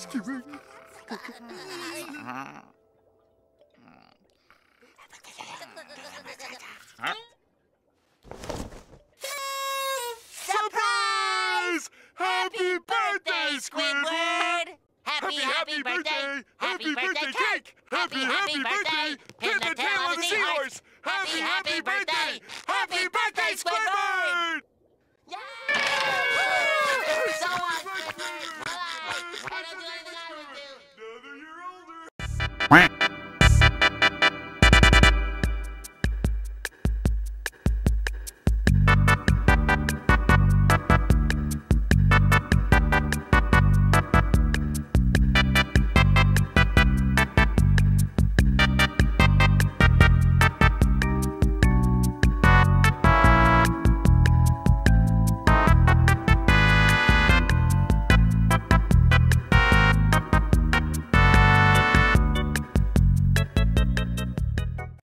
Thanksgiving. Surprise! Happy birthday, Squidward! Happy birthday! Happy birthday cake! Happy birthday! Pin the tail of the seahorse! Happy birthday! Happy birthday, Squidward! Yeah! So awesome! Another year older!